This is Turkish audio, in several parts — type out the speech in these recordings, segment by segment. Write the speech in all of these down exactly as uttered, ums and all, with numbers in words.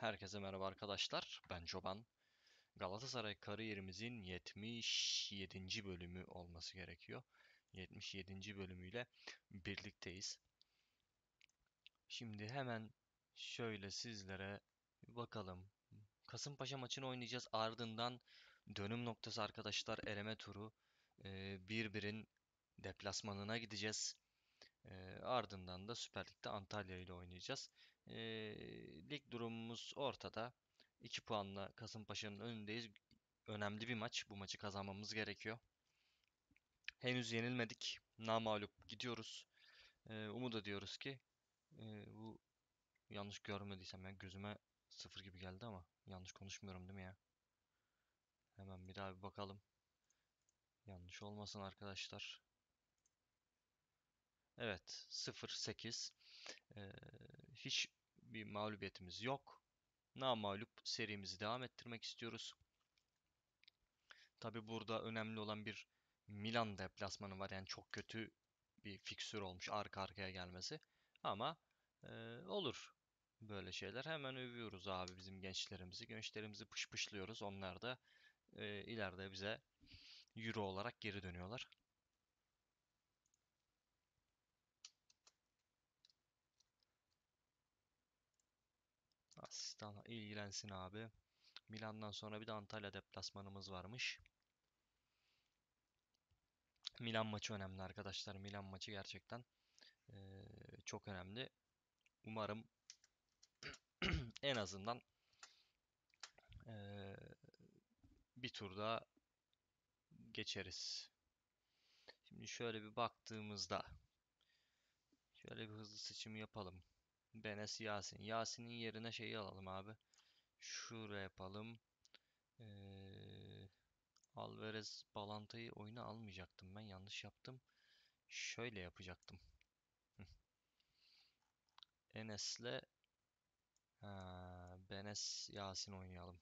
Herkese merhaba arkadaşlar. Ben Çoban. Galatasaray kariyerimizin yetmiş yedinci bölümü olması gerekiyor. yetmiş yedinci bölümüyle birlikteyiz. Şimdi hemen şöyle sizlere bakalım. Kasımpaşa maçını oynayacağız. Ardından dönüm noktası arkadaşlar, eleme turu. bir birin deplasmanına gideceğiz. E, ardından da Süper Lig'de Antalya ile oynayacağız. E, lig durumumuz ortada. iki puanla Kasımpaşa'nın önündeyiz. Önemli bir maç. Bu maçı kazanmamız gerekiyor. Henüz yenilmedik. Namağlup gidiyoruz. E, umut ediyoruz ki e, bu yanlış görmediysem ya, gözüme sıfır gibi geldi ama yanlış konuşmuyorum değil mi ya? Hemen bir daha bir bakalım. Yanlış olmasın arkadaşlar. Evet, sıfır sekiz. Ee, hiç bir mağlubiyetimiz yok. Namağlup serimizi devam ettirmek istiyoruz. Tabi burada önemli olan bir Milan deplasmanı var. Yani çok kötü bir fiksür olmuş arka arkaya gelmesi. Ama e, olur böyle şeyler. Hemen övüyoruz abi bizim gençlerimizi. Gençlerimizi pışpışlıyoruz. Onlar da e, ileride bize Euro olarak geri dönüyorlar. Asistan ilgilensin abi. Milan'dan sonra bir de Antalya deplasmanımız varmış. Milan maçı önemli arkadaşlar. Milan maçı gerçekten ee, çok önemli. Umarım en azından ee, bir turda geçeriz. Şimdi şöyle bir baktığımızda şöyle bir hızlı seçimi yapalım. Benes Yasin. Yasin'in yerine şeyi alalım abi. Şuraya yapalım. Ee, Alvarez Balanta'yı oyuna almayacaktım. Ben yanlış yaptım. Şöyle yapacaktım. Enes'le ha, Benes Yasin oynayalım.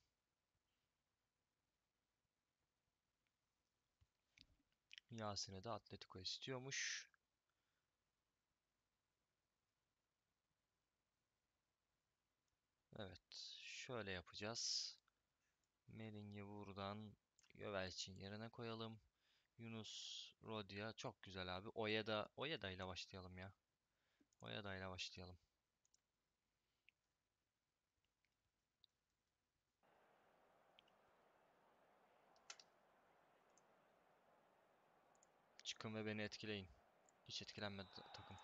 Yasin'e de Atletico istiyormuş. Evet. Şöyle yapacağız. Meling'i buradan Gövelç'in yerine koyalım. Yunus, Rodia. Çok güzel abi. Oyeda, Oyeda ile başlayalım ya. Oyeda ile başlayalım. Çıkın ve beni etkileyin. Hiç etkilenmedi takım.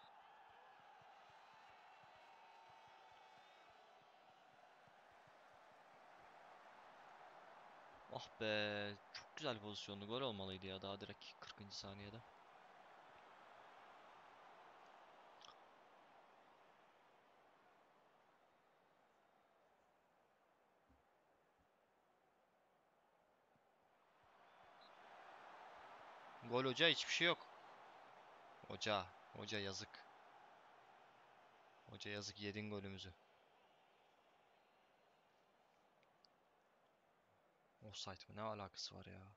Ah be. Çok güzel pozisyonlu. Gol olmalıydı ya. Daha direkt kırkıncı saniyede. Gol hoca, hiçbir şey yok. Hoca, hoca yazık. Hoca yazık, yedin golümüzü. Offside mı? Ne alakası var ya?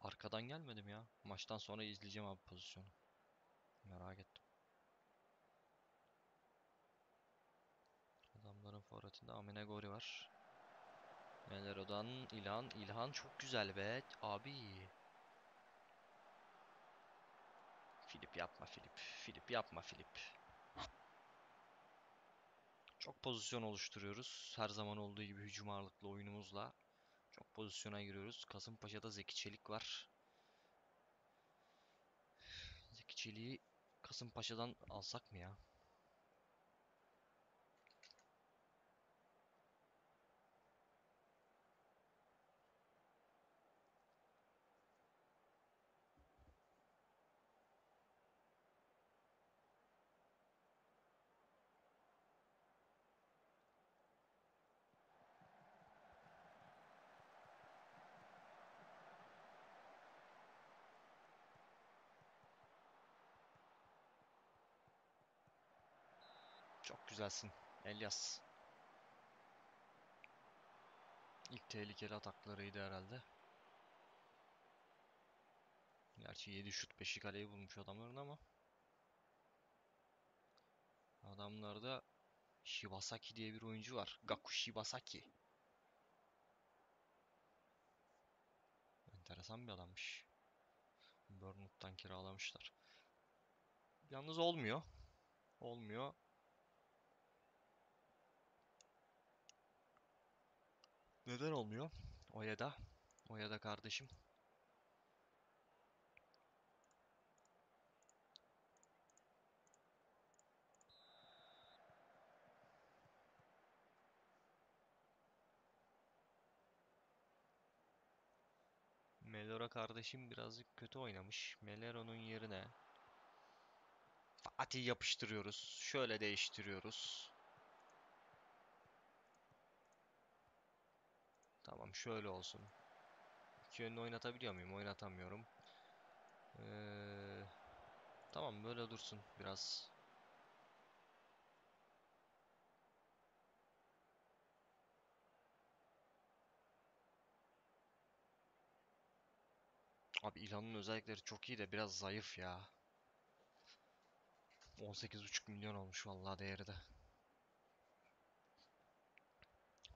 Arkadan gelmedim ya. Maçtan sonra izleyeceğim abi pozisyonu. Merak ettim. Adamların forvetinde Amine Gori var. Menero'dan İlhan. İlhan çok güzel be abi. Filip yapma Filip. Filip yapma Filip. Çok pozisyon oluşturuyoruz. Her zaman olduğu gibi hücum ağırlıklı oyunumuzla. Çok pozisyona giriyoruz. Kasımpaşa'da Zeki Çelik var. Zeki Çelik'i Kasımpaşa'dan alsak mı ya? Çok güzelsin Elias. İlk tehlikeli ataklarıydı herhalde. Gerçi yedi şut beşi kaleyi bulmuş adamların ama Adamlarda Shibasaki diye bir oyuncu var. Gaku Shibasaki. Enteresan bir adammış. Bournemouth'tan kiralamışlar. Yalnız olmuyor. Olmuyor. Neden olmuyor? Oya'da. Oya'da kardeşim. Melora kardeşim birazcık kötü oynamış. Melero'nun yerine Fatih'i yapıştırıyoruz. Şöyle değiştiriyoruz. Tamam, şöyle olsun. İki yönünü oynatabiliyor muyum? Oynatamıyorum. Ee, tamam, böyle dursun biraz. Abi İlhan'ın özellikleri çok iyi de biraz zayıf ya. on sekiz buçuk milyon olmuş vallahi değeri de.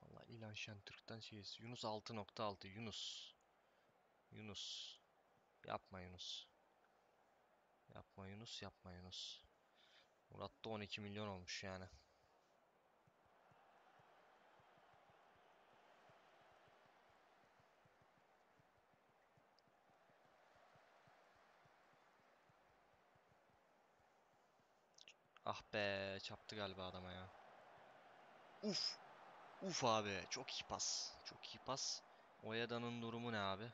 Vallahi İlhan Şentürk'ten şeysi. Yunus altı nokta altı. Yunus. Yunus. Yapma Yunus. Yapma Yunus. Yapma Yunus. Murat da on iki milyon olmuş yani. Ah be, çaptı galiba adama ya. Uf. Uf abi, çok iyi pas. Çok iyi pas. Oyeda'nın durumu ne abi?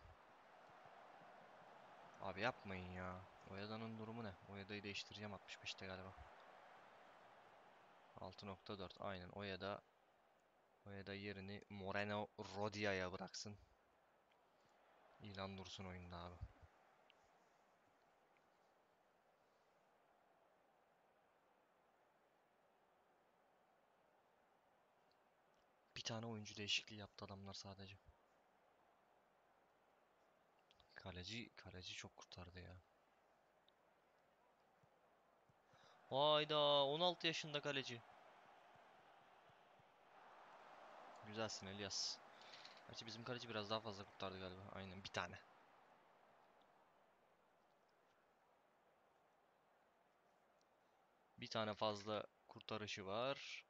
Abi yapmayın ya. Oyeda'nın durumu ne? Oyeda'yı değiştireceğim altmış beşte galiba. altı nokta dört aynen. Oyeda Oyeda yerini Moreno Rodia'ya bıraksın. İlan dursun oyunda abi. Bir tane oyuncu değişikliği yaptı adamlar sadece. Kaleci, kaleci çok kurtardı ya. Hayda, on altı yaşında kaleci. Güzelsin Elias. Gerçi bizim kaleci biraz daha fazla kurtardı galiba. Aynen, bir tane. Bir tane fazla kurtarışı var.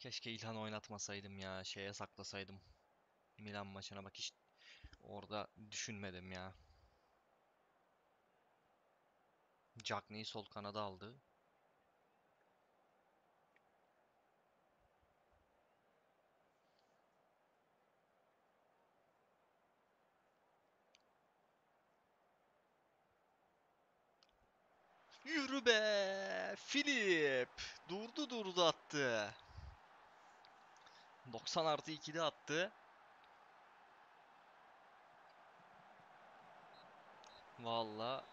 Keşke İlhan oynatmasaydım ya. Şeye saklasaydım. Milan maçına bak, hiç orada düşünmedim ya. Cagney'i sol kanada aldı. Yürü be! Filip! Durdu durdu attı. doksan artı ikide attı. Vallahi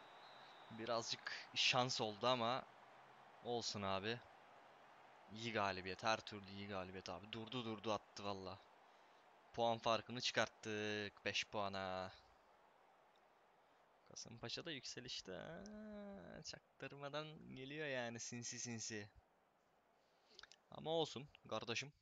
birazcık şans oldu ama olsun abi. İyi galibiyet. Her türlü iyi galibiyet abi. Durdu durdu attı vallahi. Puan farkını çıkarttık. beş puana. Kasımpaşa da yükselişte. Ha, çaktırmadan geliyor yani, sinsi sinsi. Ama olsun kardeşim.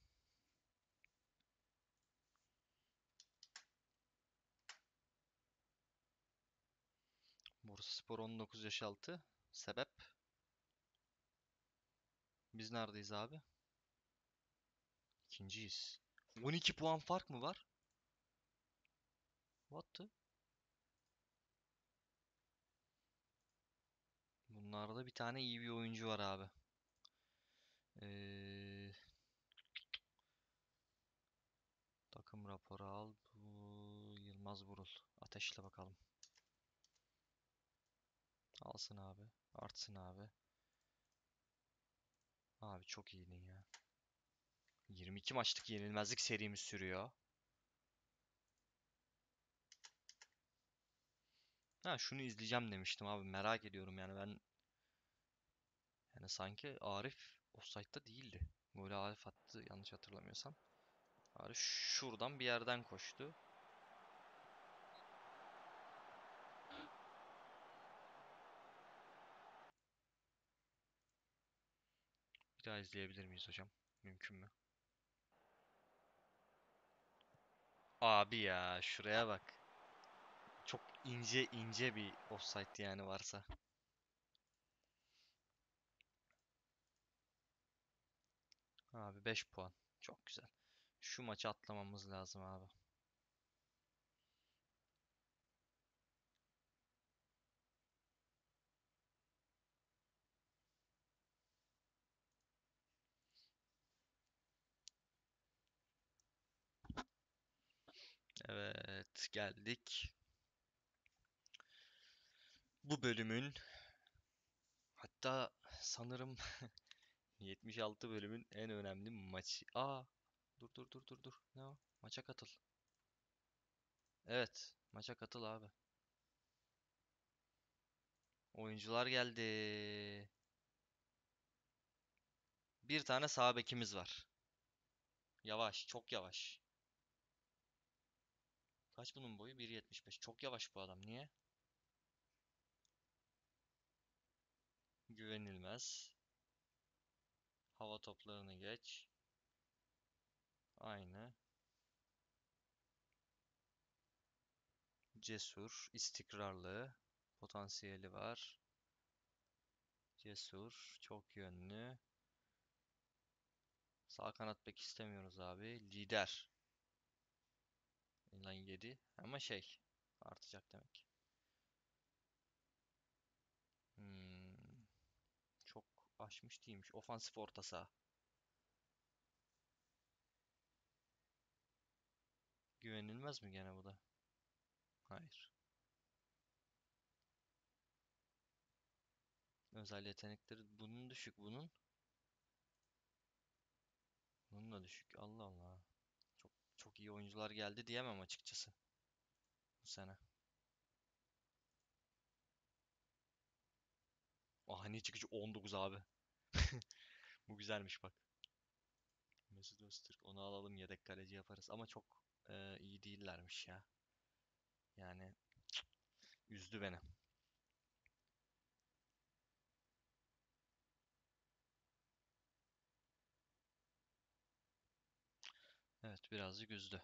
Bursa Spor on dokuz yaş altı. Sebep? Biz neredeyiz abi? İkinciyiz. on iki puan fark mı var? What the? Bunlarda bir tane iyi bir oyuncu var abi. Ee, takım raporu al. Bu Yılmaz Burul. Ateşle bakalım. Alsın abi. Artsın abi. Abi çok iyiydin ya. yirmi iki maçlık yenilmezlik serimiz sürüyor. Ha, şunu izleyeceğim demiştim abi. Merak ediyorum yani ben. Yani sanki Arif ofsaytta değildi. Böyle Arif attı yanlış hatırlamıyorsam. Arif şuradan bir yerden koştu. birazcık daha izleyebilir miyiz hocam? Mümkün mü? Abi ya şuraya bak. Çok ince ince bir offside yani varsa. Abi beş puan. Çok güzel. Şu maçı atlamamız lazım abi. Evet, geldik. Bu bölümün, hatta sanırım yetmiş altı bölümün en önemli maçı. Aa, dur dur dur dur dur. Ne o? Maça katıl. Evet, maça katıl abi. Oyuncular geldi. Bir tane sağ bekimiz var. Yavaş, çok yavaş. Kaç bunun boyu? bir yetmiş beş. Çok yavaş bu adam. Niye? Güvenilmez. Hava toplarını geç. Aynı. Cesur. İstikrarlı. Potansiyeli var. Cesur. Çok yönlü. Sağ kanat bek istemiyoruz abi. Lider. Lan yedi ama şey artacak demek. Hmm, çok aşmış değilmiş. Ofansif orta saha. Güvenilmez mi gene bu da? Hayır. Özel yetenekleri bunun düşük bunun. Bunun da düşük. Allah Allah. Çok iyi oyuncular geldi diyemem açıkçası bu sene. Ah, ne çıkıcı on dokuz abi. Bu güzelmiş bak. Mesut Öztürk, onu alalım, yedek kaleci yaparız ama çok e, iyi değillermiş ya. Yani cık, üzdü beni. Evet, birazcık üzdü.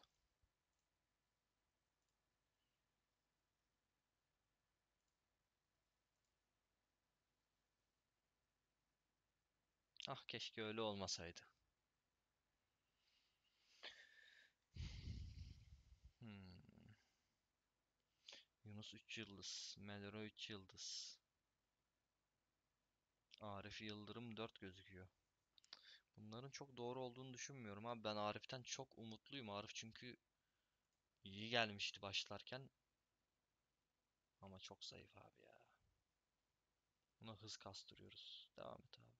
Ah, keşke öyle olmasaydı. Hmm. Yunus üç yıldız, Melero üç yıldız. Arif Yıldırım dört gözüküyor. Bunların çok doğru olduğunu düşünmüyorum abi. Ben Arif'ten çok umutluyum. Arif çünkü iyi gelmişti başlarken. Ama çok zayıf abi ya. Buna hız kastırıyoruz. Devam et abi.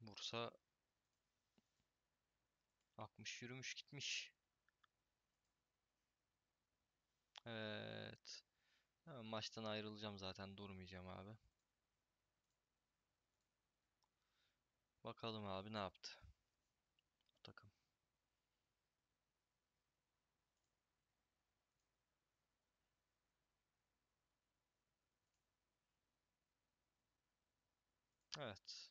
Bursa akmış yürümüş gitmiş. Evet. Hemen maçtan ayrılacağım zaten, durmayacağım abi. Bakalım abi ne yaptı bu takım. Evet.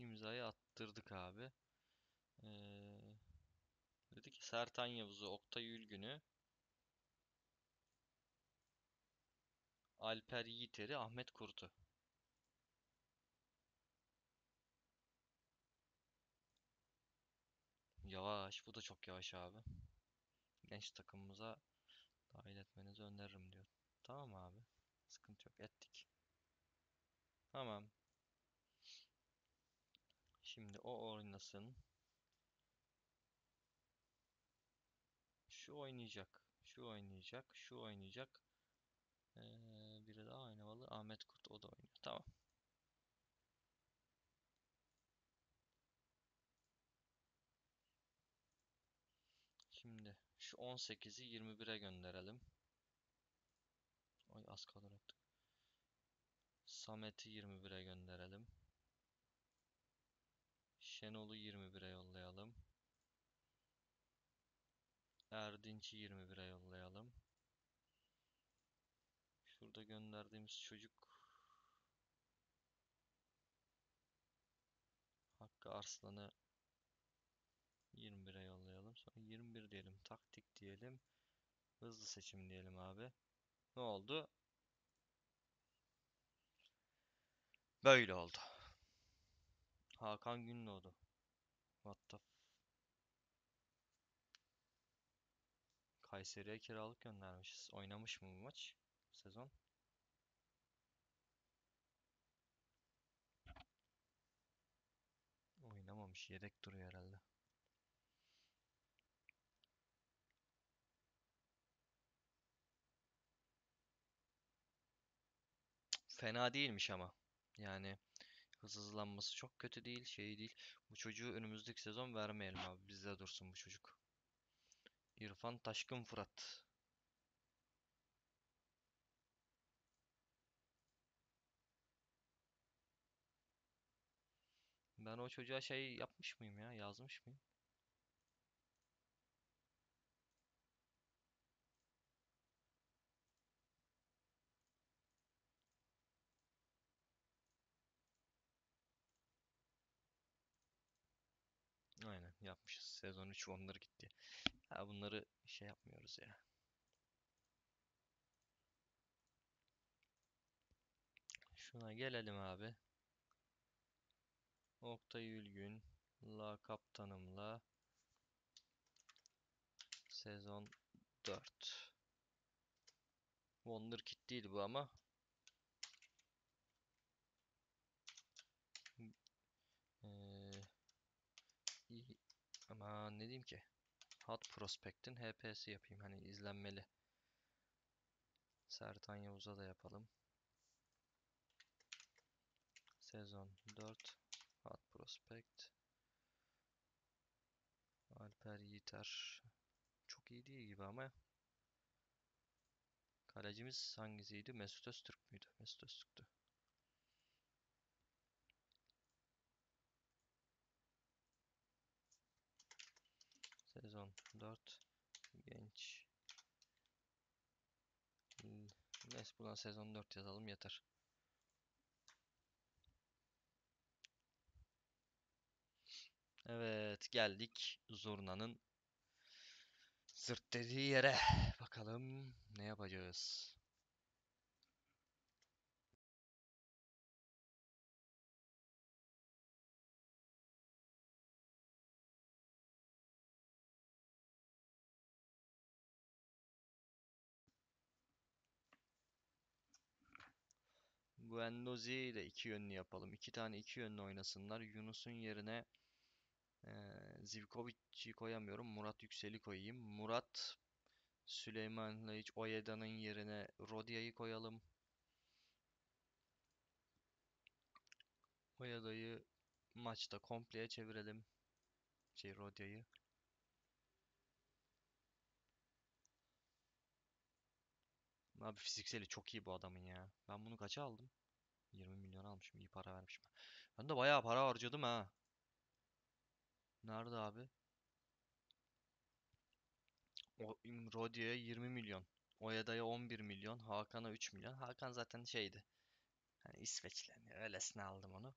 İmzayı attırdık abi. Ee, dedi ki Sertan Yavuz'u, Oktay Ülgün'ü, Alper Yiğiter'i, Ahmet Kurt'u. Yavaş. Bu da çok yavaş abi. Genç takımımıza dahil etmenizi öneririm diyor. Tamam abi. Sıkıntı yok. Ettik. Tamam. Şimdi o oynasın. Şu oynayacak. Şu oynayacak. Şu oynayacak. Ee, biri daha oynamalı. Ahmet Kurt, o da oynuyor. Tamam. Şimdi şu on sekizi yirmi bire gönderelim. Ay az kalır artık. Samet'i yirmi bire gönderelim. Şenol'u yirmi bire yollayalım. Erdinç'i yirmi bire yollayalım. Şurada gönderdiğimiz çocuk Hakkı Arslan'ı yirmi bire yollayalım. Sonra yirmi bir diyelim. Taktik diyelim. Hızlı seçim diyelim abi. Ne oldu? Böyle oldu. Hakan Gündoğdu. What the f... Kayseri'ye kiralık göndermişiz. Oynamış mı bu maç? Sezon. Oynamamış. Yedek duruyor herhalde. Fena değilmiş ama. Yani hız hızlanması çok kötü değil. Şey değil. Bu çocuğu önümüzdeki sezon vermeyelim abi. Bizde dursun bu çocuk. İrfan Taşkın Fırat. Ben o çocuğa şey yapmış mıyım ya? Yazmış mıyım? Aynen yapmışız. Sezon üç onları gitti. Ha, bunları şey yapmıyoruz ya. Şuna gelelim abi. Oktay Ülgün la kaptanımla sezon dört. Wonderkid değil bu ama. Ee, ama ne diyeyim ki? Hot Prospect'in H P'si yapayım. Hani izlenmeli. Sertan Yavuz'a da yapalım. Sezon dört. Hot Prospect. Alper Yiğiter. Çok iyi değil gibi ama. Kalecimiz hangisiydi? Mesut Öztürk müydü? Mesut Öztürk'tü. Sezon dört genç. Neyse buradan sezon dört yazalım yeter. Evet geldik Zurna'nın zırt dediği yere. Bakalım ne yapacağız. Guendouzi ile iki yönlü yapalım. İki tane iki yönlü oynasınlar. Yunus'un yerine e, Zivkovic'i koyamıyorum. Murat Yüksel'i koyayım. Murat Süleyman'la hiç Oyeda'nın yerine Rodia'yı koyalım. Oyeda'yı maçta kompleye çevirelim. Şey Rodia'yı. Abi fizikseli çok iyi bu adamın ya. Ben bunu kaça aldım? yirmi milyon almışım. İyi para vermişim. Ben de bayağı para harcadım ha. Nerede abi? O Rodia'ya yirmi milyon. Oyeda'ya on bir milyon. Hakan'a üç milyon. Hakan zaten şeydi. Hani İsveçli. Yani öylesine aldım onu.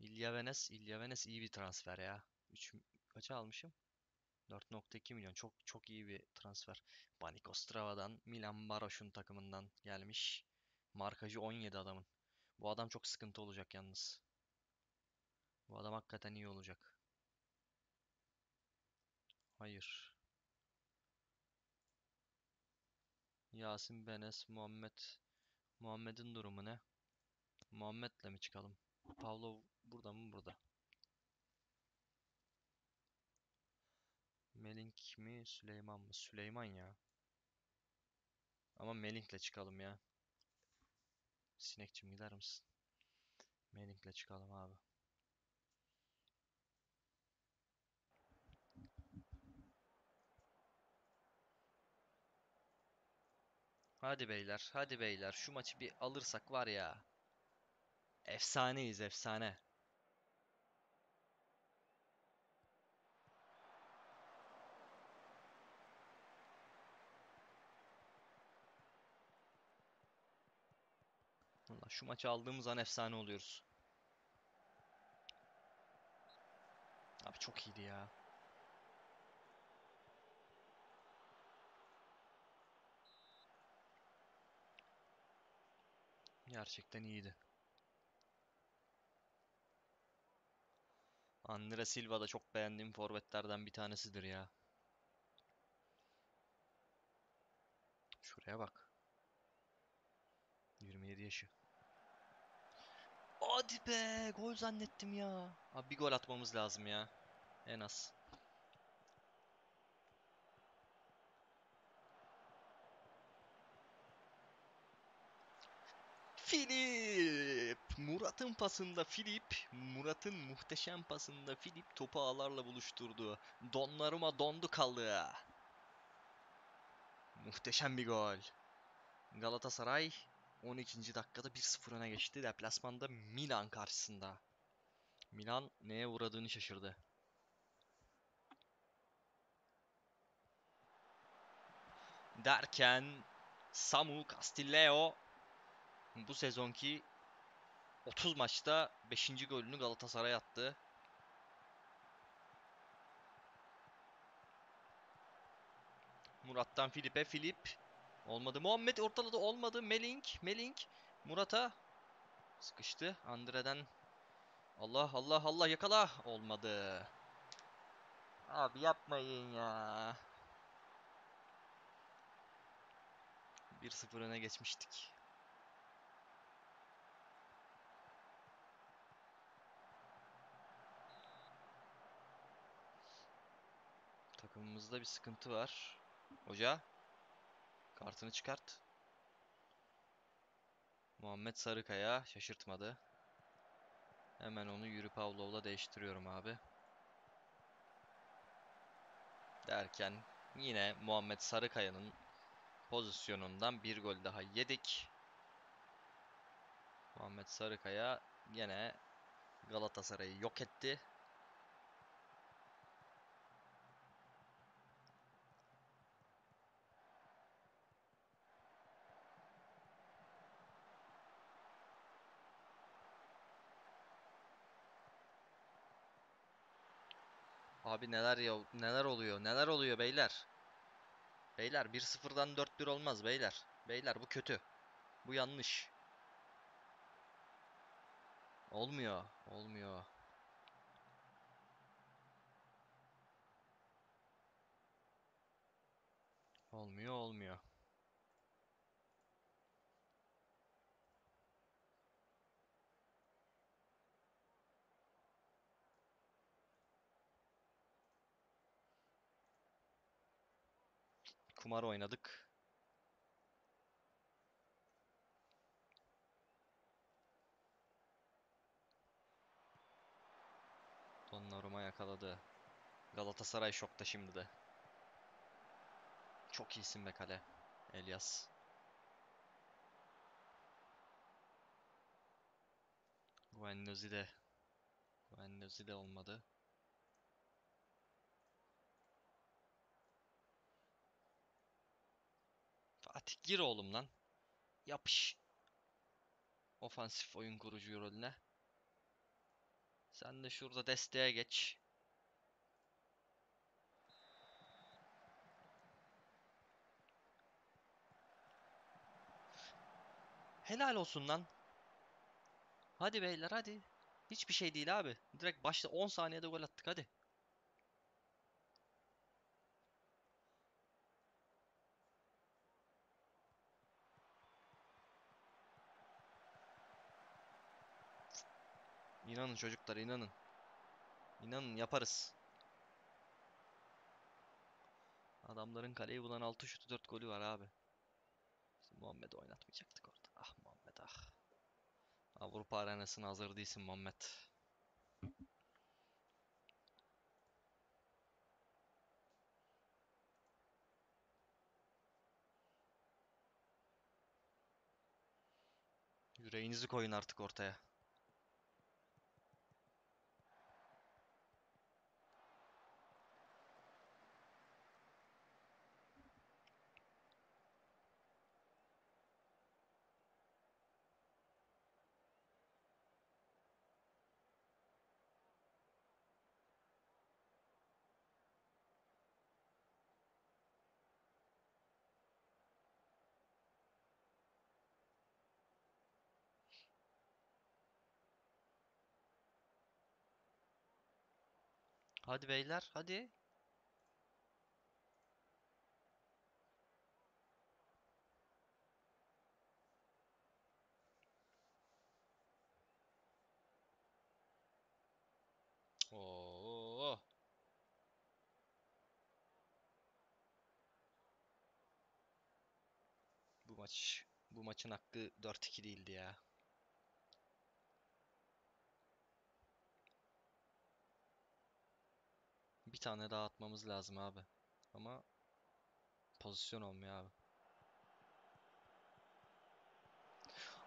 Ilya Venes. Ilya Venes iyi bir transfer ya. üç kaça almışım? dört nokta iki milyon. Çok çok iyi bir transfer. Banikostrava'dan, Milan Baroş'un takımından gelmiş. Markajı on yedi adamın. Bu adam çok sıkıntı olacak yalnız. Bu adam hakikaten iyi olacak. Hayır. Yasin Benes, Muhammed. Muhammed'in durumu ne? Muhammed'le mi çıkalım? Pavlov burada mı? Burada. Melink mi Süleyman mı? Süleyman ya. Ama Melink'le çıkalım ya. Sinekçim gider misin? Meling'le çıkalım abi. Hadi beyler, hadi beyler. Şu maçı bir alırsak var ya. Efsaneyiz, efsane. Vallahi şu maçı aldığımız an efsane oluyoruz. Abi çok iyiydi ya. Gerçekten iyiydi. Andrea Silva da çok beğendiğim forvetlerden bir tanesidir ya. Şuraya bak. yirmi yedi yaşı. Hadi be, gol zannettim ya. Abi bir gol atmamız lazım ya. En az. Filip! Murat'ın pasında Filip, Murat'ın muhteşem pasında Filip topu ağlarla buluşturdu. Donnarumma dondu kaldı. Muhteşem bir gol. Galatasaray on ikinci dakikada bir sıfır öne geçti. Deplasmanda Milan karşısında. Milan neye uğradığını şaşırdı. Derken Samu Castillejo bu sezonki otuz maçta beşinci golünü Galatasaray attı. Murat'tan Filip'e, Filip olmadı. Muhammed ortaladı, olmadı. Melink, Melink Murat'a sıkıştı. Andre'den Allah Allah Allah yakala, olmadı. Abi yapmayın ya. bir sıfır öne geçmiştik. Takımımızda bir sıkıntı var. Hoca kartını çıkart. Muhammed Sarıkaya şaşırtmadı. Hemen onu yürü Pavlov'la değiştiriyorum abi. Derken yine Muhammed Sarıkaya'nın pozisyonundan bir gol daha yedik. Muhammed Sarıkaya yine Galatasaray'ı yok etti. Abi neler ya, neler oluyor? Neler oluyor beyler? Beyler bir sıfırdan dört bir olmaz beyler. Beyler bu kötü. Bu yanlış. Olmuyor, olmuyor. Olmuyor, olmuyor. Kumar oynadık. Donnarumma yakaladı. Galatasaray şokta şimdi de. Çok iyisin be kale. Elias. Guendouzi de. Guendouzi de olmadı. Fatih gir oğlum lan. Yapış. Ofansif oyun kurucu rolüne. Sen de şurada desteğe geç. Helal olsun lan. Hadi beyler hadi. Hiçbir şey değil abi. Direkt başta on saniyede gol attık hadi. İnanın çocuklar, inanın. İnanın yaparız. Adamların kaleyi bulan altı şutu dört golü var abi. Şimdi Muhammed'i oynatmayacaktık orada. Ah Muhammed ah. Avrupa arenasına hazır değilsin Muhammed. Yüreğinizi koyun artık ortaya. Hadi beyler, hadi. Oo. Bu maç, bu maçın hakkı dört iki değildi ya. Bir tane daha atmamız lazım abi. Ama pozisyon olmuyor abi.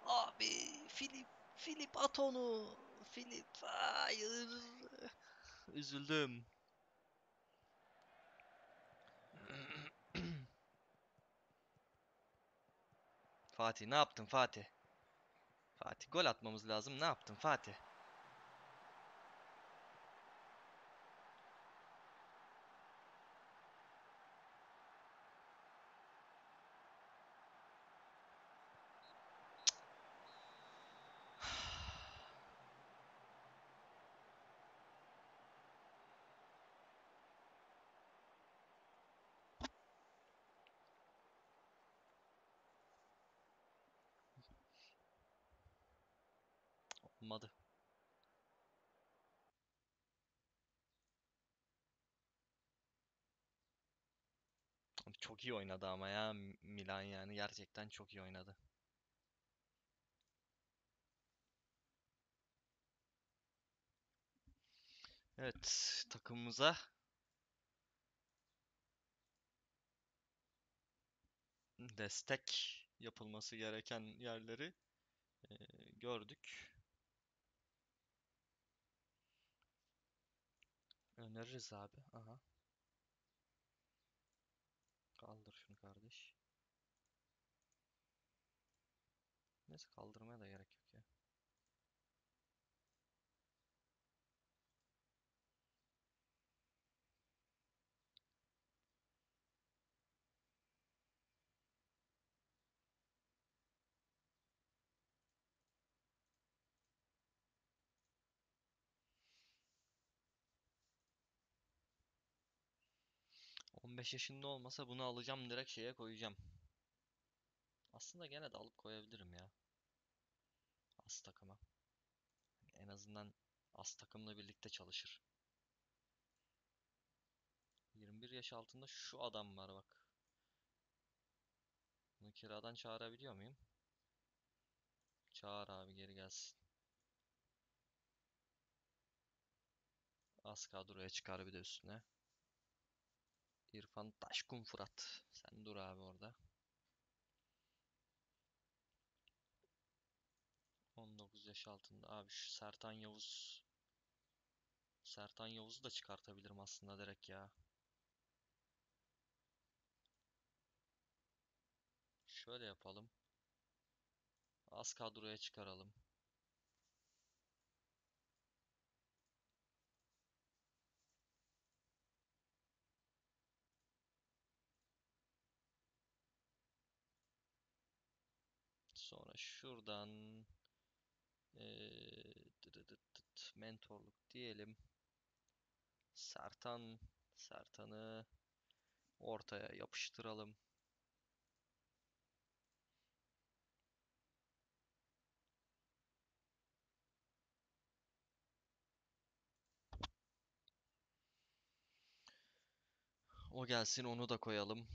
Abi Filip, Filip at onu. Filip hayır. Üzüldüm. Fatih ne yaptın Fatih? Fatih gol atmamız lazım. Ne yaptın Fatih? Olmadı. Çok iyi oynadı ama ya Milan, yani gerçekten çok iyi oynadı. Evet, takımımıza destek yapılması gereken yerleri e, gördük. Öneririz abi. Aha. Kaldır şunu kardeş. Neyse, kaldırmaya da gerek yok ya. on beş yaşında olmasa bunu alacağım, direkt şeye koyacağım. Aslında gene de alıp koyabilirim ya. As takıma. En azından as takımla birlikte çalışır. yirmi bir yaş altında şu adam var bak. Bunu kiradan çağırabiliyor muyum? Çağır abi, geri gelsin. As kadroya çıkar bir de üstüne. İrfan Taşkın Fırat. Sen dur abi orada. on dokuz yaş altında. Abi şu Sertan Yavuz. Sertan Yavuz'u da çıkartabilirim aslında direkt ya. Şöyle yapalım. Az kadroya çıkaralım. Sonra şuradan ee, dı dı dı dı, mentorluk diyelim. Sertan Sertan'ı ortaya yapıştıralım. O gelsin, onu da koyalım.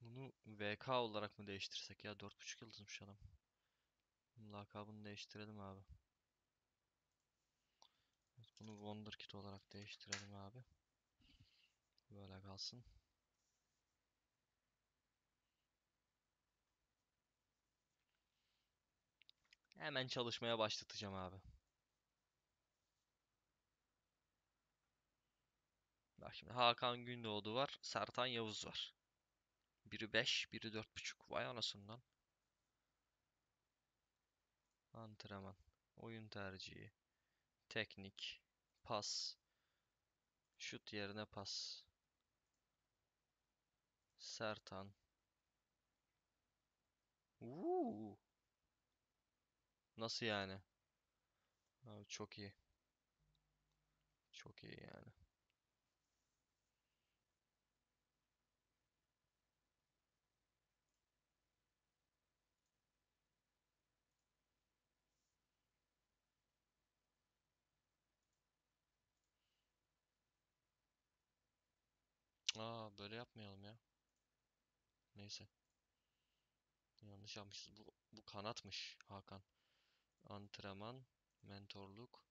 Bunu V K olarak mı değiştirsek ya? dört buçuk yıldızmış adam. Lakabını değiştirelim abi. Evet, bunu Wonderkid olarak değiştirelim abi. Böyle kalsın. Hemen çalışmaya başlatacağım abi. Bak şimdi Hakan Gündoğdu var. Sertan Yavuz var. Biri beş, biri dört buçuk. Vay anasından. Antrenman. Oyun tercihi. Teknik. Pas. Şut yerine pas. Sertan. Uuu. Nasıl yani? Abi çok iyi. Çok iyi yani. Aa, böyle yapmayalım ya. Neyse. Yanlış yapmışız. Bu, bu kanatmış Hakan. Antrenman, mentorluk.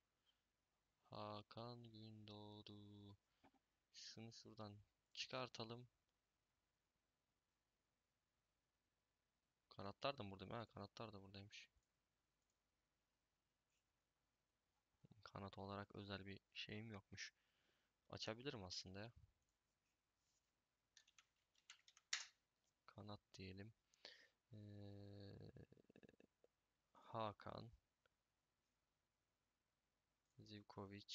Hakan Gündoğdu. Şunu şuradan çıkartalım. Kanatlar da buradayım ha. Kanatlar da buradaymış. Kanat olarak özel bir şeyim yokmuş. Açabilirim aslında ya. Kanat diyelim. Ee, Hakan, Zivkovic,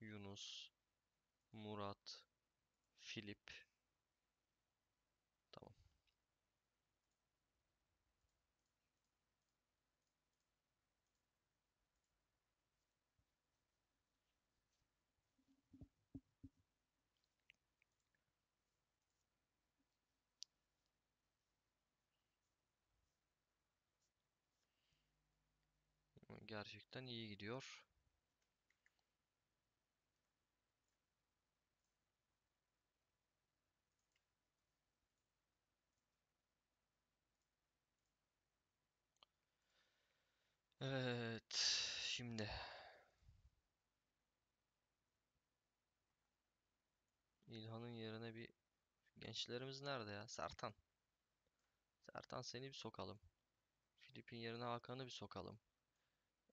Yunus, Murat, Filip. Tamam. Gerçekten iyi gidiyor. Evet, şimdi İlhan'ın yerine bir gençlerimiz nerede ya? Sertan. Sertan seni bir sokalım. Filip'in yerine Hakan'ı bir sokalım.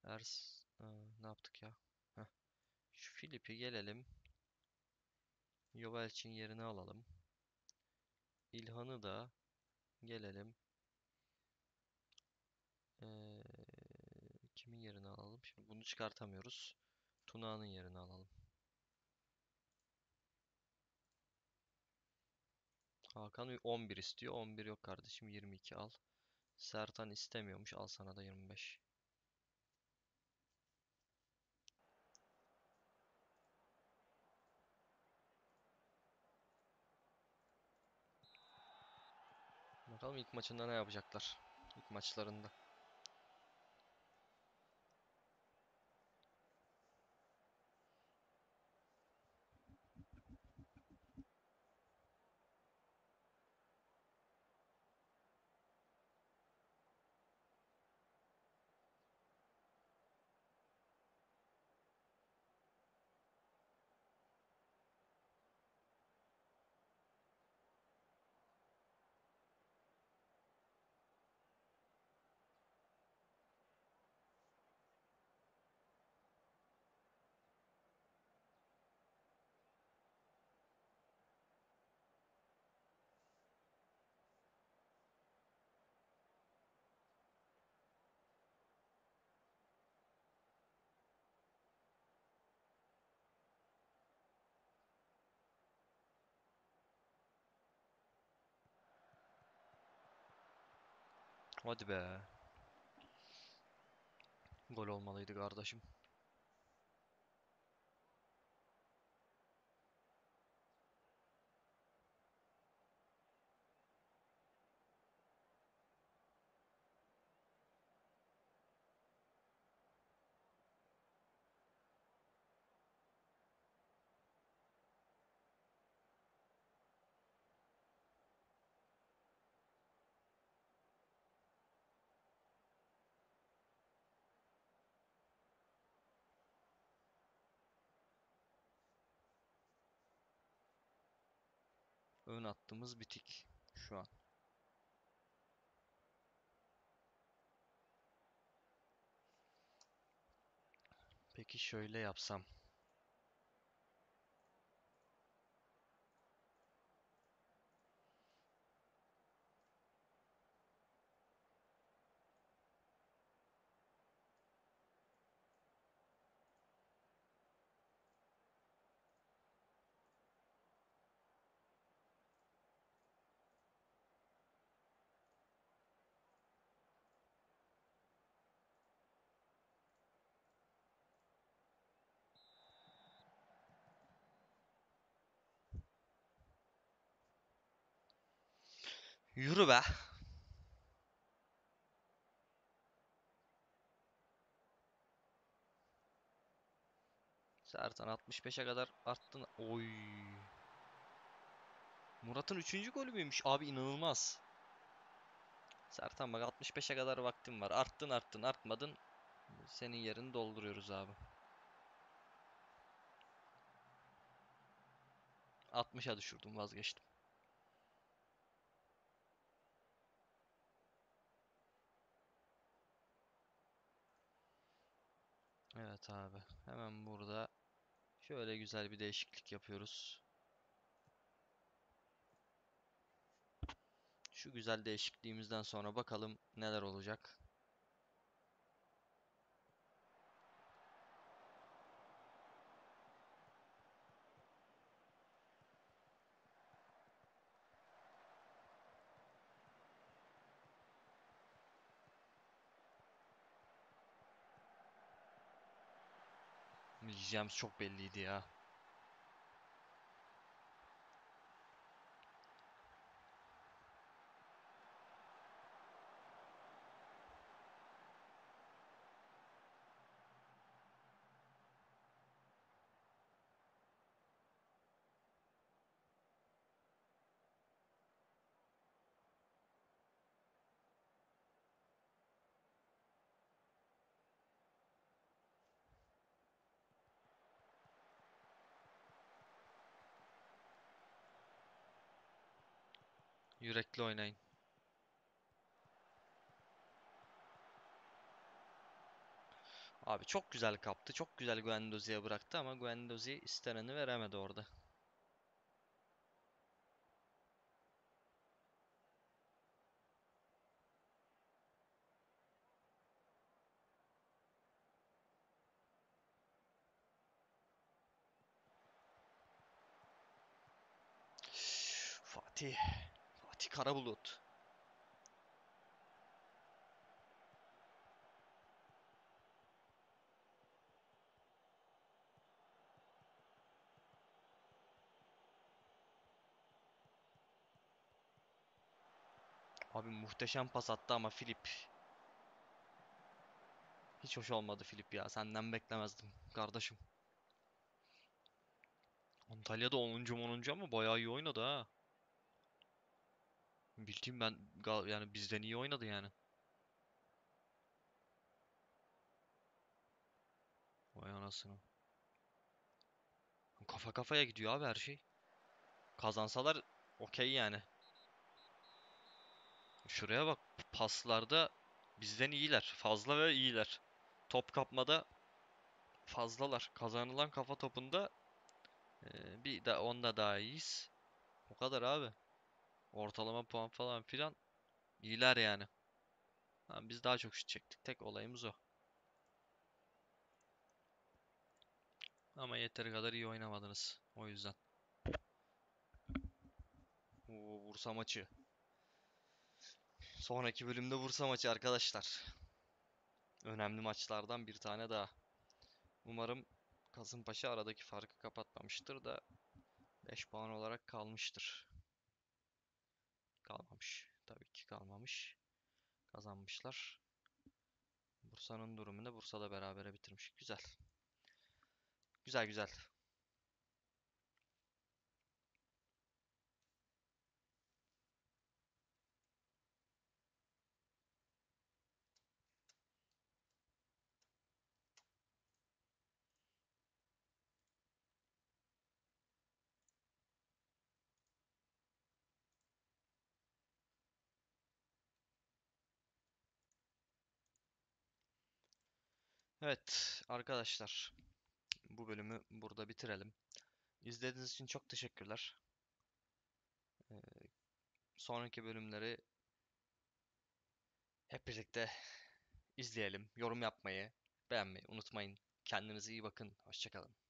Ers Aa, ne yaptık ya? Heh. Şu Filip'i gelelim. Yovelç'in yerine alalım. İlhan'ı da gelelim. Ee, kimin yerine alalım? Şimdi bunu çıkartamıyoruz. Tuna'nın yerine alalım. Hakan on bir istiyor. on bir yok kardeşim. yirmi iki al. Sertan istemiyormuş. Al sana da yirmi beş. Bakalım ilk maçında ne yapacaklar? İlk maçlarında. Hadi be. Gol olmalıydı kardeşim. Ön hattımız bitik şu an. Peki şöyle yapsam. Yürü be. Sertan altmış beşe kadar arttın. Oy. Murat'ın üçüncü golü müymüş? Abi inanılmaz. Sertan bak altmış beşe kadar vaktim var. Arttın arttın artmadın. Senin yerini dolduruyoruz abi. altmışa düşürdüm, vazgeçtim. Evet abi, hemen burada şöyle güzel bir değişiklik yapıyoruz. Şu güzel değişikliğimizden sonra bakalım neler olacak. Yiyeceğimiz çok belliydi ya. Yürekli oynayın. Abi çok güzel kaptı. Çok güzel Guendouzi'ye bıraktı ama Guendouzi isteneni veremedi orada. Fatih. Kara bulut. Abi muhteşem pas attı ama Filip. Hiç hoş olmadı Filip ya. Senden beklemezdim kardeşim. Antalya'da onuncu onuncu ama bayağı iyi oynadı ha. Bildiğim ben yani bizden iyi oynadı yani. Vay anasını. Kafa kafaya gidiyor abi her şey. Kazansalar okey yani. Şuraya bak, paslarda bizden iyiler. Fazla ve iyiler. Top kapmada fazlalar. Kazanılan kafa topunda e, bir de onda daha iyiyiz. O kadar abi. Ortalama puan falan filan iyiler yani. Ha, biz daha çok şut çektik. Tek olayımız o. Ama yeteri kadar iyi oynamadınız. O yüzden. Oo, Bursa maçı. Sonraki bölümde Bursa maçı arkadaşlar. Önemli maçlardan bir tane daha. Umarım Kasımpaşa aradaki farkı kapatmamıştır da beş puan olarak kalmıştır. Kalmamış. Tabii ki kalmamış. Kazanmışlar. Bursa'nın durumunda Bursa'da berabere bitirmiş. Güzel. Güzel güzel. Evet arkadaşlar, bu bölümü burada bitirelim. İzlediğiniz için çok teşekkürler. Ee, sonraki bölümleri hep birlikte izleyelim. Yorum yapmayı, beğenmeyi unutmayın. Kendinize iyi bakın. Hoşça kalın.